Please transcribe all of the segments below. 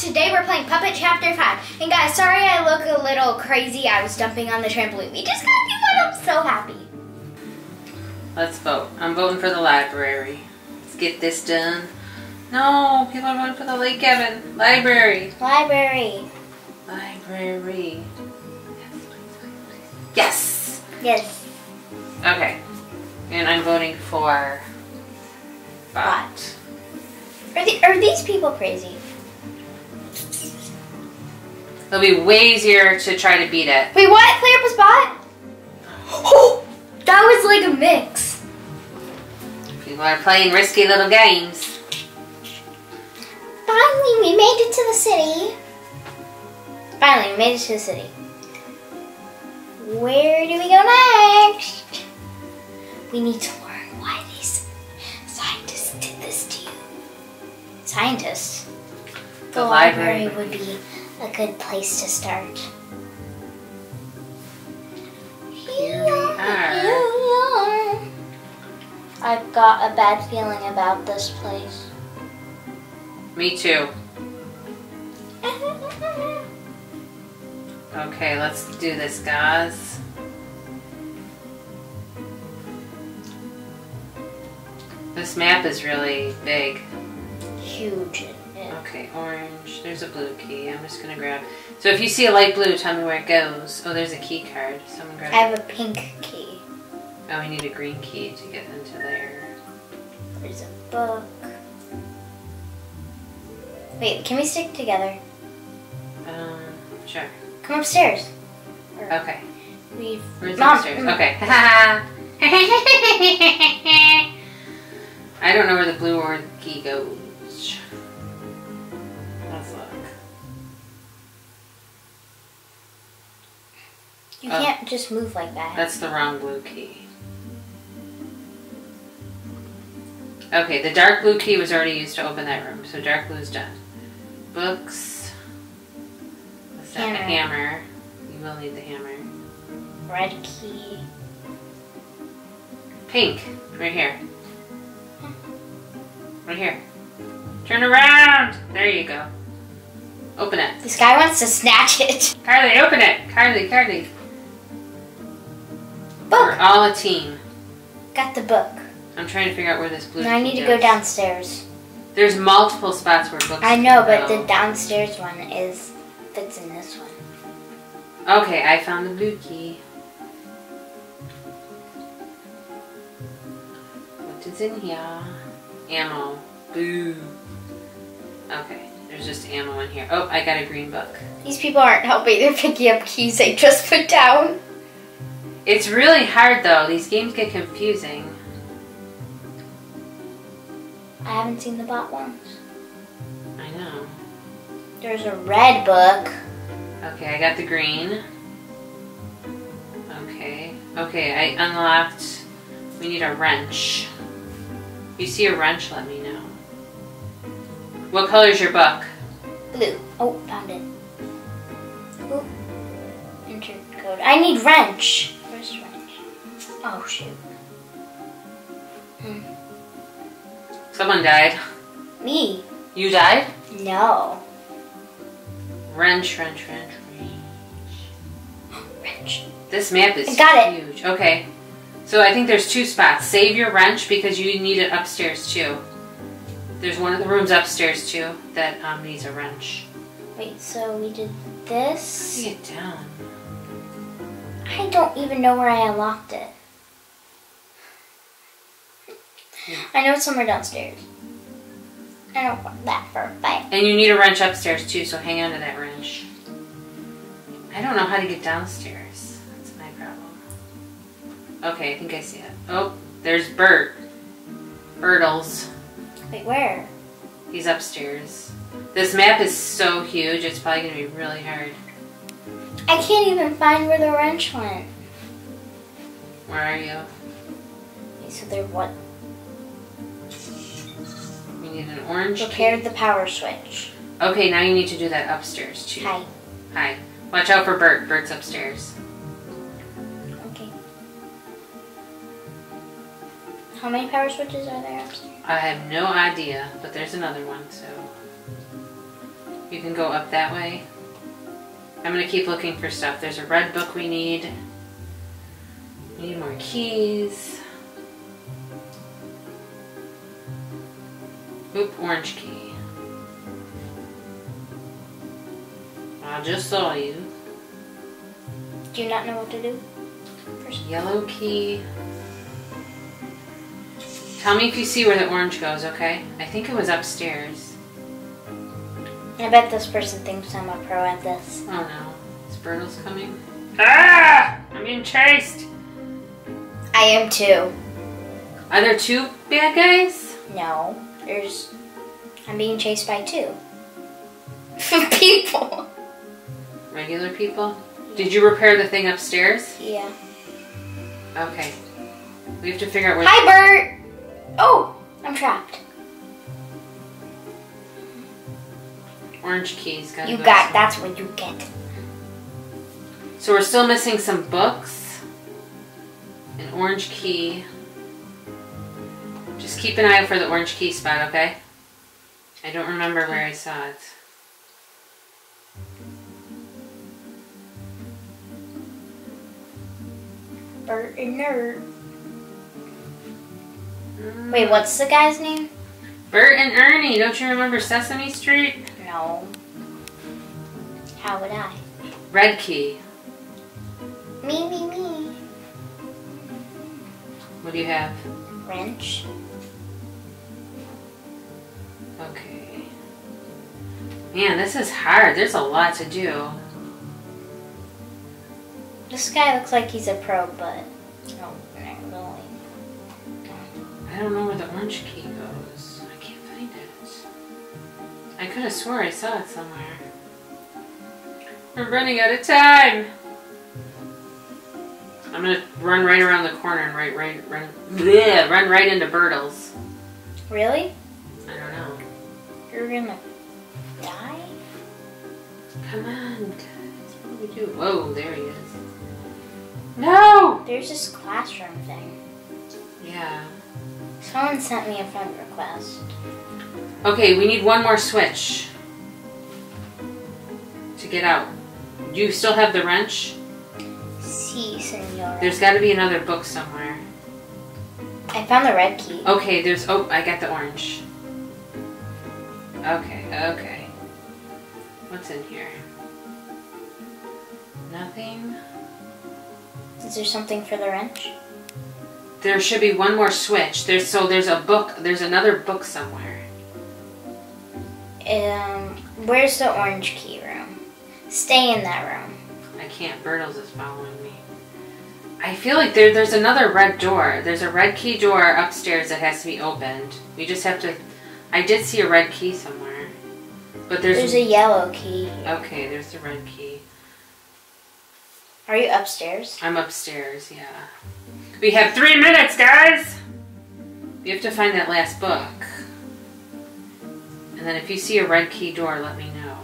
Today we're playing Puppet Chapter 5. And guys, sorry I look a little crazy. I was jumping on the trampoline. We just got to do one. I'm so happy. Let's vote. I'm voting for the library. Let's get this done. No, people are voting for the Lake Kevin. Library. Library. Library. Yes, please, please, please. Yes. Yes. Okay. And I'm voting for Bot. Are these people crazy? It'll be way easier to try to beat it. Wait, what? Clear up a spot? Oh, that was like a mix. People are playing risky little games. Finally, we made it to the city. Finally, we made it to the city. Where do we go next? We need to learn why these scientists did this to you. Scientists? The library would be a good place to start. Here we are. I've got a bad feeling about this place. Me too. Okay, let's do this, guys. This map is really big. Huge. Yeah. Okay, orange. There's a blue key. I'm just going to grab. So if you see a light blue, tell me where it goes. Oh, there's a key card. Someone grab it. I have a pink key. Oh, we need a green key to get into there. There's a book. Wait, can we stick together? Sure. Come upstairs. Okay. Where's upstairs? Okay. I don't know where the blue or the key goes. Let's look. You can't just move like that. That's the wrong blue key. Okay, the dark blue key was already used to open that room, so dark blue's done. Books. That's not the hammer. You will need the hammer. Red key. Pink. Right here. Right here. Turn around! There you go. Open it. This guy wants to snatch it. Carly, open it! Carly, Carly. Book! We're all a team. Got the book. I'm trying to figure out where this blue is. No, I need to go downstairs. There's multiple spots where books I know, but the downstairs one fits in this one. Okay, I found the blue key. What is in here? Ammo. Boo. Okay, there's just ammo in here. Oh, I got a green book. These people aren't helping. They're picking up keys they just put down. It's really hard, though. These games get confusing. I haven't seen the bot ones. I know. There's a red book. Okay, I got the green. Okay. Okay, I unlocked. We need a wrench. You see a wrench, let me know. What color is your book? Blue. Oh, found it. Oop. Enter code. I need wrench. Where's wrench? Oh, shoot. Someone died. Me. You died? No. Wrench, wrench, wrench, wrench. Wrench. This map is huge. Okay. So I think there's two spots. Save your wrench because you need it upstairs too. There's one of the rooms upstairs too that needs a wrench. Wait, so we did this? Get down. I don't even know where I unlocked it. I know it's somewhere downstairs. I don't want that for a fight. And you need a wrench upstairs too, so hang on to that wrench. I don't know how to get downstairs. That's my problem. Okay, I think I see it. Oh, there's Bert. Bertles. Wait, where? He's upstairs. This map is so huge, it's probably going to be really hard. I can't even find where the wrench went. Where are you? Okay, so there what? We need an orange. Repaired the power switch. Okay, now you need to do that upstairs too. Hi. Hi. Watch out for Bert. Bert's upstairs. How many power switches are there upstairs? I have no idea, but there's another one, so. You can go up that way. I'm gonna keep looking for stuff. There's a red book we need. We need more keys. Oop, orange key. I just saw you. Do you not know what to do? First. Yellow key. Tell me if you see where the orange goes, okay? I think it was upstairs. I bet this person thinks I'm a pro at this. Oh no. Is Bertle's coming? Ah! I'm being chased! I am too. Are there two bad guys? No. There's... I'm being chased by two. People. Regular people? Did you repair the thing upstairs? Yeah. Okay. We have to figure out where... Hi, Bert! Oh! I'm trapped. Orange keys. Gotta go got... somewhere. That's what you get. So we're still missing some books. An orange key. Just keep an eye out for the orange key spot, okay? I don't remember where I saw it. Bert and Ernie. Wait, what's the guy's name? Bert and Ernie. Don't you remember Sesame Street? No. How would I? Red key. Me. What do you have? Wrench. Okay. Man, this is hard. There's a lot to do. This guy looks like he's a pro, but no, not really. I don't know where the orange key goes. I can't find it. I could have swore I saw it somewhere. I'm running out of time. I'm gonna run right around the corner and run right into Bertle's. Really? I don't know. You're gonna die? Come on, guys. What do we do? Whoa, there he is. No! There's this classroom thing. Yeah. Someone sent me a friend request. Okay, we need one more switch to get out. Do you still have the wrench? Si, señora. There's got to be another book somewhere. I found the red key. Okay, there's... Oh, I got the orange. Okay. What's in here? Nothing... Is there something for the wrench? There should be one more switch. There's a book. There's another book somewhere. Where's the orange key room? Stay in that room. I can't. Bertle's is following me. I feel like there's another red door. There's a red key door upstairs that has to be opened. We just have to... I did see a red key somewhere. But there's a yellow key. Okay, there's the red key. Are you upstairs? I'm upstairs, yeah. We have 3 minutes, guys! We have to find that last book. And then if you see a red key door, let me know.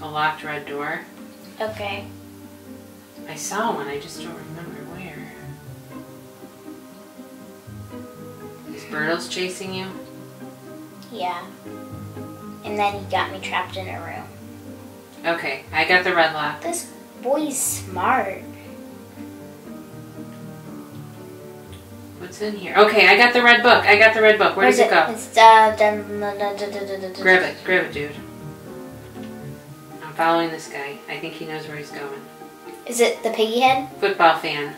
A locked red door. Okay. I saw one, I just don't remember where. Is Bertle's chasing you? Yeah. And then he got me trapped in a room. Okay, I got the red lock. This boy's smart. What's in here? Okay, I got the red book. Where does it go? It's grab it, dude. I'm following this guy. I think he knows where he's going. Is it the piggy head? Football fan.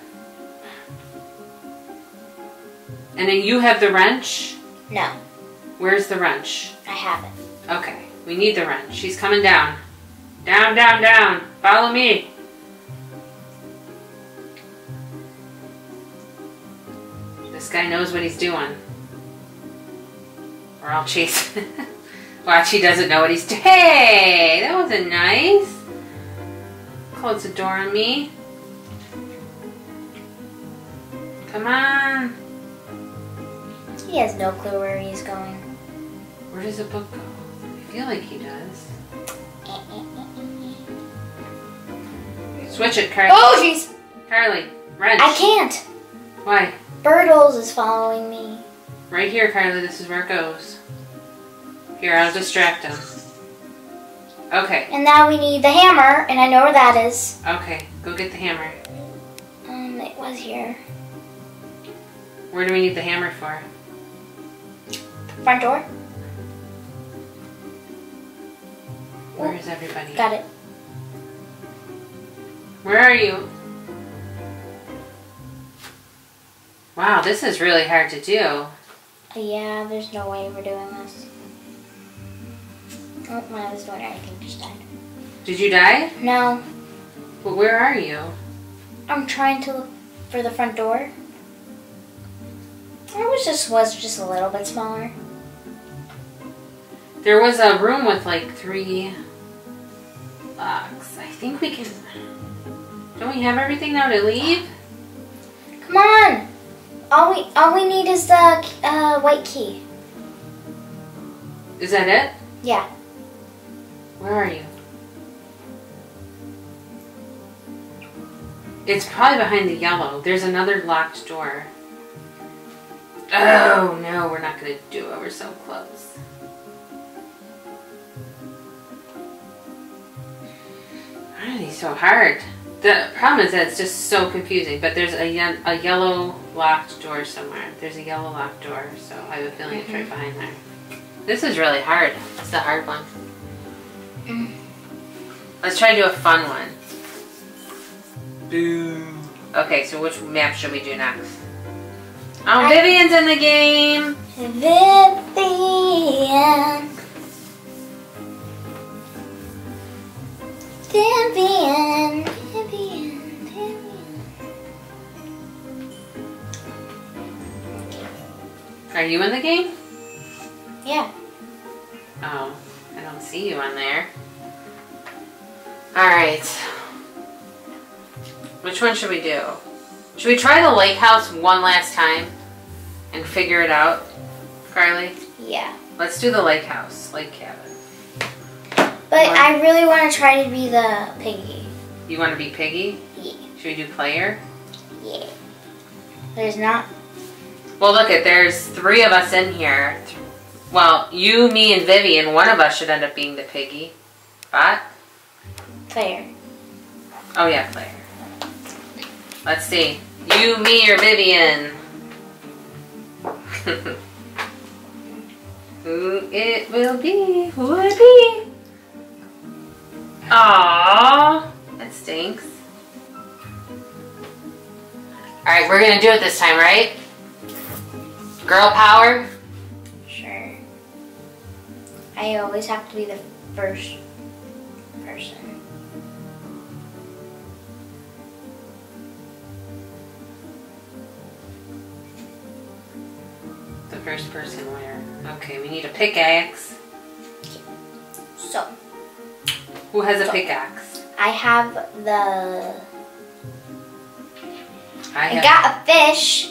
And then you have the wrench? No. Where's the wrench? I have it. Okay, we need the wrench. He's coming down. Down. Follow me. This guy knows what he's doing. Or I'll chase him. Watch, he doesn't know what he's doing. Hey, that wasn't nice. Close the door on me. Come on. He has no clue where he's going. Where does the book go? I feel like he does. Switch it, Carly. Oh, jeez! Carly, wrench. I can't. Why? Bertle's is following me. Right here, Carly. This is where it goes. Here, I'll distract him. Okay. And now we need the hammer, and I know where that is. Okay, go get the hammer. It was here. Where do we need the hammer for? The front door. Where is everybody? Got it. Where are you? Wow, this is really hard to do. Yeah, there's no way we're doing this. Oh, when I was doing it, I think I just died. Did you die? No. But where are you? I'm trying to look for the front door. I wish this was just a little bit smaller. There was a room with like 3 locks. I think we can... Don't we have everything now to leave? Come on! All we need is the white key. Is that it? Yeah. Where are you? It's probably behind the yellow. There's another locked door. Oh no, we're not gonna do it. We're so close. Why are these so hard? The problem is that it's just so confusing. But there's a yellow locked door somewhere. There's a yellow locked door, so I have a feeling it's right behind there. This is really hard. It's the hard one. Let's try to do a fun one. Boo. Okay, so which map should we do next? Oh, Vivian's in the game! Vivian. Vivian. Vivian. Vivian. Are you in the game? Yeah. Oh, I don't see you on there. Alright. Which one should we do? Should we try the lake house one last time and figure it out, Carly? Yeah. Let's do the lake house, Lake Kevin. But I really want to try to be the piggy. You want to be piggy? Yeah. Should we do player? Yeah. There's not. Well, look it. There's 3 of us in here. Well, you, me, and Vivian. One of us should end up being the piggy. Bot? Player. Oh yeah, player. Let's see. You, me, or Vivian? Who it will be? Who will it be? Aww. That stinks. Alright, we're gonna do it this time, right? Girl power? Sure. I always have to be the first person. First person where? Okay, we need a pickaxe. So. Who has a pickaxe? I have the... I got a fish.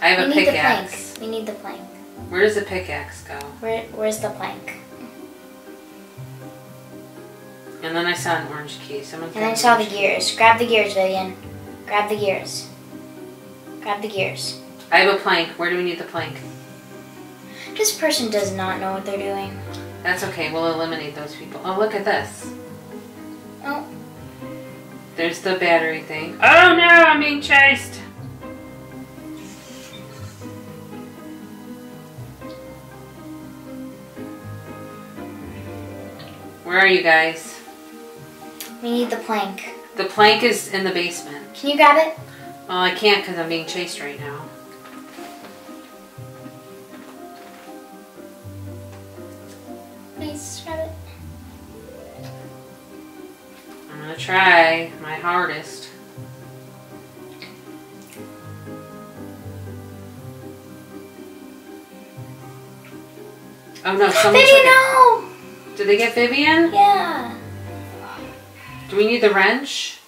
I have a pickaxe. We need the plank. Where does the pickaxe go? Where's the plank? And then I saw an orange key. And then I saw the gears. Grab the gears, Vivian. Grab the gears. Grab the gears. I have a plank. Where do we need the plank? This person does not know what they're doing. That's okay. We'll eliminate those people. Oh, look at this. Oh. There's the battery thing. Oh, no! I'm being chased! Where are you guys? We need the plank. The plank is in the basement. Can you grab it? Well, I can't because I'm being chased right now. Please grab it. I'm gonna try my hardest. Oh no, someone took it. Did they get Vivian? Yeah. Do we need the wrench?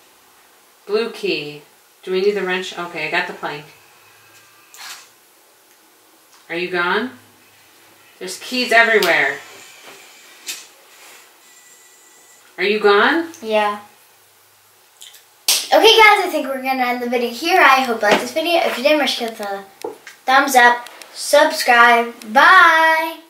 Blue key. Do we need the wrench? Okay, I got the plank. Are you gone? There's keys everywhere. Are you gone? Yeah. Okay guys, I think we're going to end the video here. I hope you liked this video. If you did, make sure to give it a thumbs up. Subscribe. Bye!